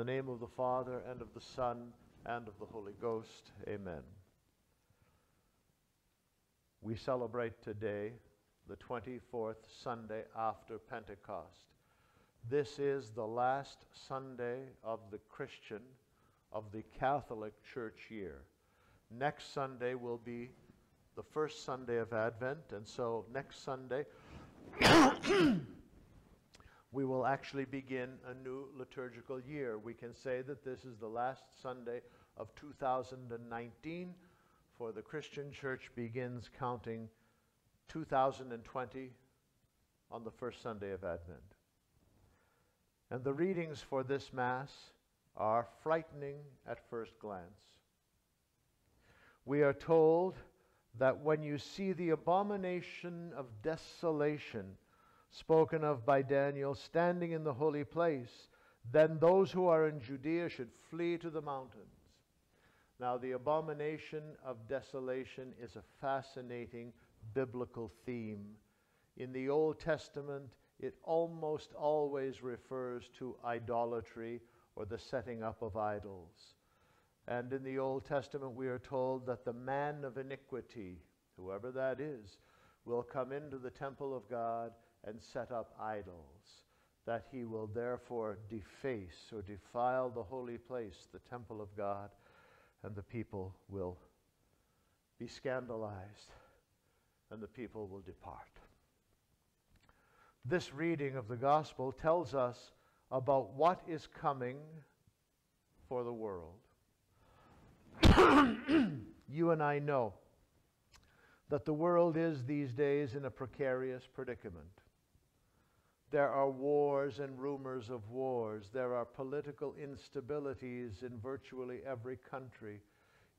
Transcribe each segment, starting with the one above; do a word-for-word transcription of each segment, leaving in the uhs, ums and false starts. the name of the Father, and of the Son, and of the Holy Ghost. Amen. We celebrate today the twenty-fourth Sunday after Pentecost. This is the last Sunday of the Christian, of the Catholic Church year. Next Sunday will be the first Sunday of Advent, and so next Sunday we will actually begin a new liturgical year. We can say that this is the last Sunday of two thousand nineteen, for the Christian Church begins counting two thousand twenty on the first Sunday of Advent. And the readings for this Mass are frightening at first glance. We are told that when you see the abomination of desolation spoken of by Daniel standing in the holy place, then those who are in Judea should flee to the mountains. Now, the abomination of desolation is a fascinating biblical theme. In the Old Testament, it almost always refers to idolatry or the setting up of idols. And in the Old Testament, we are told that the man of iniquity, whoever that is, will come into the temple of God and set up idols, that he will therefore deface or defile the holy place, the temple of God, and the people will be scandalized, and the people will depart. This reading of the gospel tells us about what is coming for the world. You and I know that the world is these days in a precarious predicament. There are wars and rumors of wars. There are political instabilities in virtually every country.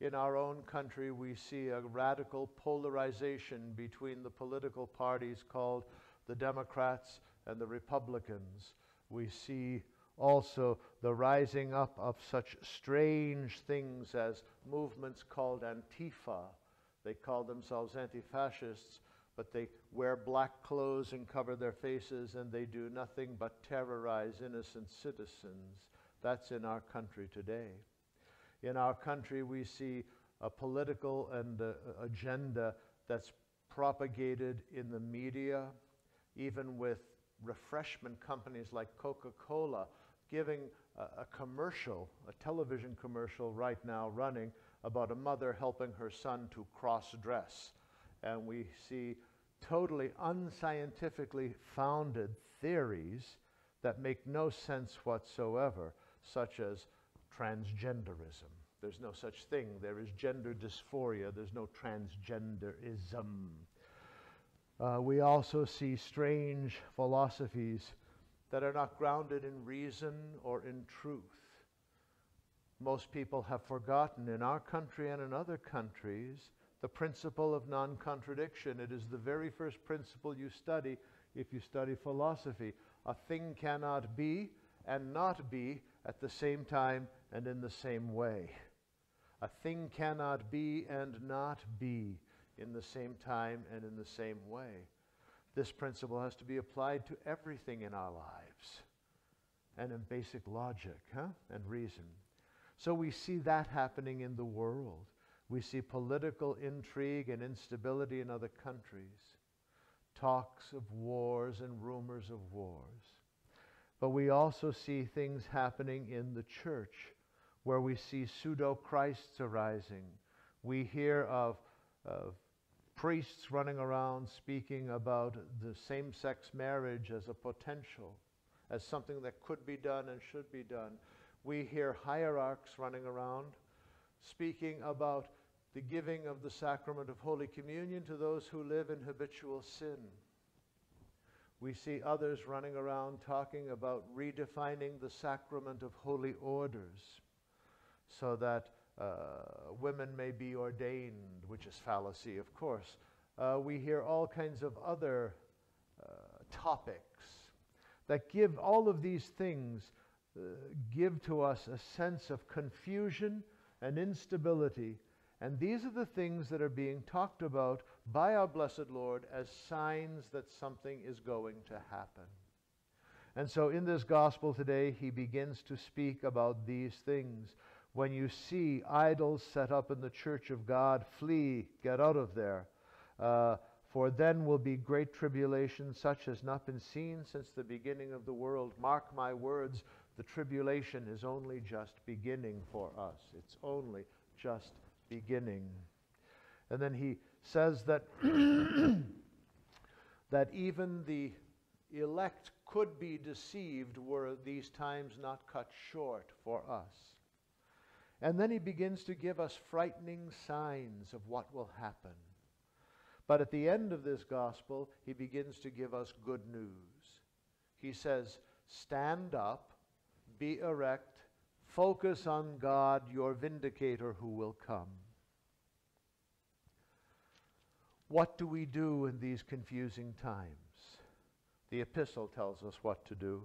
In our own country, we see a radical polarization between the political parties called the Democrats and the Republicans. We see also the rising up of such strange things as movements called Antifa. They call themselves anti-fascists, but they wear black clothes and cover their faces, and they do nothing but terrorize innocent citizens. That's in our country today. In our country, we see a political and uh, agenda that's propagated in the media, even with refreshment companies like Coca-Cola giving a, a commercial, a television commercial right now running about a mother helping her son to cross-dress. And we see totally unscientifically founded theories that make no sense whatsoever, such as transgenderism. There's no such thing. There is gender dysphoria. There's no transgenderism. Uh, we also see strange philosophies that are not grounded in reason or in truth. Most people have forgotten in our country and in other countries the principle of non-contradiction. It is the very first principle you study if you study philosophy. A thing cannot be and not be at the same time and in the same way. A thing cannot be and not be in the same time and in the same way. This principle has to be applied to everything in our lives and in basic logic, huh? And reason. So we see that happening in the world. We see political intrigue and instability in other countries, talks of wars and rumors of wars. But we also see things happening in the church, where we see pseudo-Christs arising. We hear of, of priests running around speaking about the same-sex marriage as a potential, as something that could be done and should be done. We hear hierarchs running around speaking about the giving of the sacrament of Holy Communion to those who live in habitual sin. We see others running around talking about redefining the sacrament of holy orders so that uh, women may be ordained, which is fallacy, of course. Uh, we hear all kinds of other uh, topics that give all of these things, uh, give to us a sense of confusion and instability. And these are the things that are being talked about by our blessed Lord as signs that something is going to happen. And so in this gospel today, he begins to speak about these things. When you see idols set up in the church of God, flee, get out of there. Uh, for then will be great tribulation, such as not been seen since the beginning of the world. Mark my words, the tribulation is only just beginning for us. It's only just beginning. And then he says that, that even the elect could be deceived were these times not cut short for us. And then he begins to give us frightening signs of what will happen. But at the end of this gospel, he begins to give us good news. He says, stand up, be erect, focus on God, your vindicator who will come. What do we do in these confusing times? The epistle tells us what to do.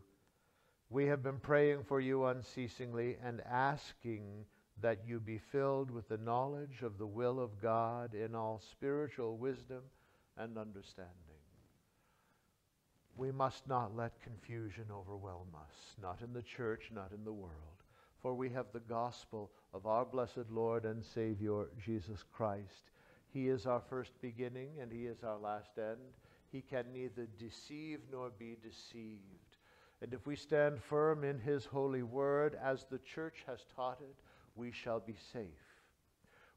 We have been praying for you unceasingly and asking that you be filled with the knowledge of the will of God in all spiritual wisdom and understanding. We must not let confusion overwhelm us, not in the church, not in the world. For we have the gospel of our blessed Lord and Savior, Jesus Christ. He is our first beginning and he is our last end. He can neither deceive nor be deceived. And if we stand firm in his holy word, as the church has taught it, we shall be safe.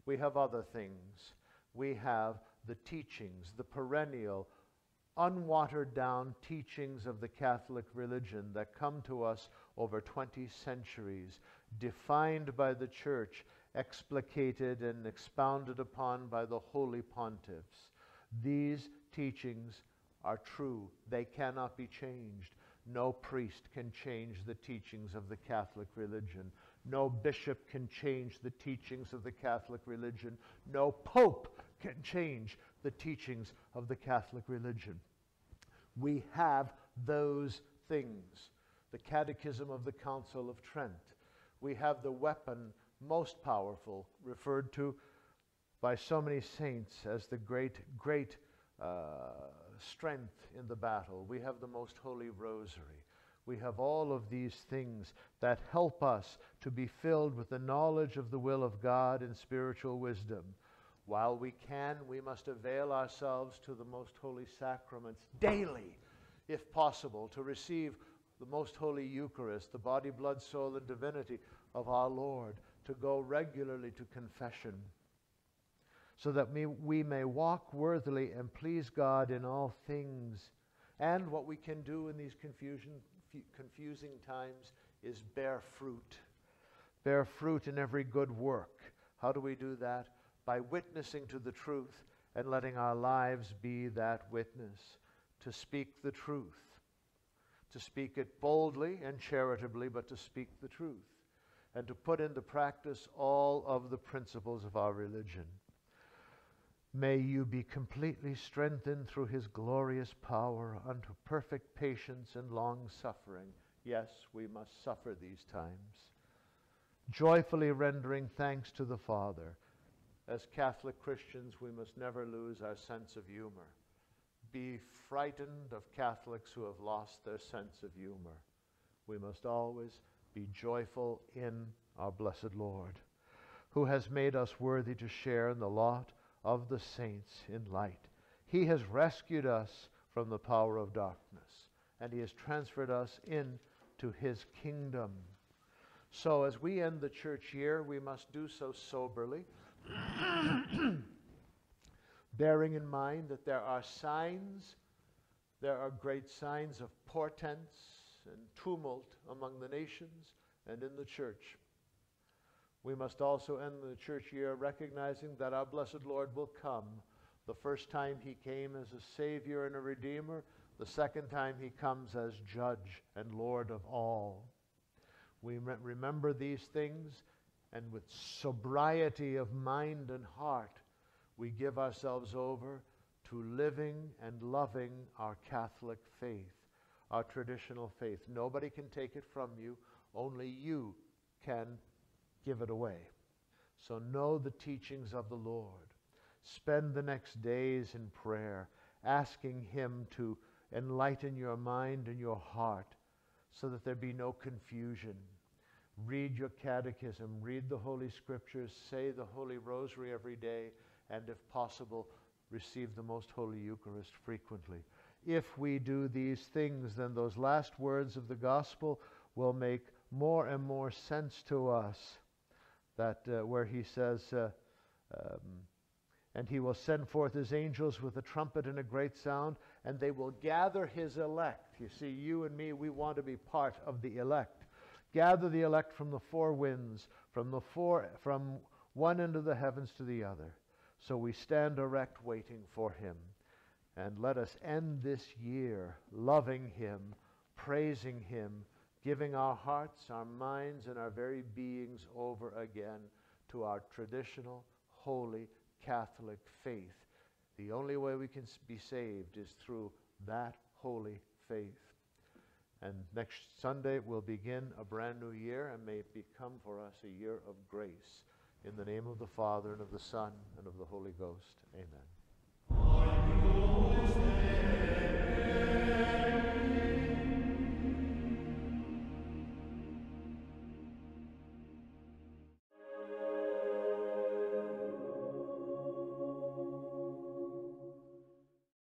We have other things. We have the teachings, the perennial, unwatered down teachings of the Catholic religion that come to us over twenty centuries, defined by the church, explicated and expounded upon by the holy pontiffs. These teachings are true. They cannot be changed. No priest can change the teachings of the Catholic religion. No bishop can change the teachings of the Catholic religion. No pope can change the teachings of the Catholic religion. We have those things. The Catechism of the Council of Trent. We have the weapon most powerful, referred to by so many saints as the great, great uh, strength in the battle. We have the most holy Rosary. We have all of these things that help us to be filled with the knowledge of the will of God in spiritual wisdom. While we can, we must avail ourselves to the most holy sacraments daily, if possible, to receive the most holy Eucharist, the body, blood, soul, and divinity of our Lord, to go regularly to confession, so that we, we may walk worthily and please God in all things. And what we can do in these confusion, confusing times is bear fruit. Bear fruit in every good work. How do we do that? By witnessing to the truth and letting our lives be that witness. To speak the truth. To speak it boldly and charitably, but to speak the truth. And to put into practice all of the principles of our religion. May you be completely strengthened through his glorious power unto perfect patience and long suffering. Yes, we must suffer these times. Joyfully rendering thanks to the Father. As Catholic Christians, we must never lose our sense of humor. Be frightened of Catholics who have lost their sense of humor. We must always be joyful in our blessed Lord, who has made us worthy to share in the lot of the saints in light. He has rescued us from the power of darkness, and he has transferred us into his kingdom. So as we end the church year, we must do so soberly, bearing in mind that there are signs, there are great signs of portents and tumult among the nations and in the church. We must also end the church year recognizing that our blessed Lord will come. The first time he came as a Savior and a Redeemer, the second time he comes as Judge and Lord of all. We remember these things, and with sobriety of mind and heart, we give ourselves over to living and loving our Catholic faith, our traditional faith. Nobody can take it from you, only you can give it away. So know the teachings of the Lord. Spend the next days in prayer, asking him to enlighten your mind and your heart so that there be no confusion. Read your catechism, read the Holy Scriptures, say the Holy Rosary every day, and if possible, receive the Most Holy Eucharist frequently. If we do these things, then those last words of the Gospel will make more and more sense to us, that uh, where he says, uh, um, and he will send forth his angels with a trumpet and a great sound, and they will gather his elect. You see, you and me, we want to be part of the elect. Gather the elect from the four winds, from the four, from one end of the heavens to the other. So we stand erect waiting for him. And let us end this year loving him, praising him, giving our hearts, our minds, and our very beings over again to our traditional, holy, Catholic faith. The only way we can be saved is through that holy faith. And next Sunday we'll begin a brand new year, and may it become for us a year of grace. In the name of the Father, and of the Son, and of the Holy Ghost. Amen.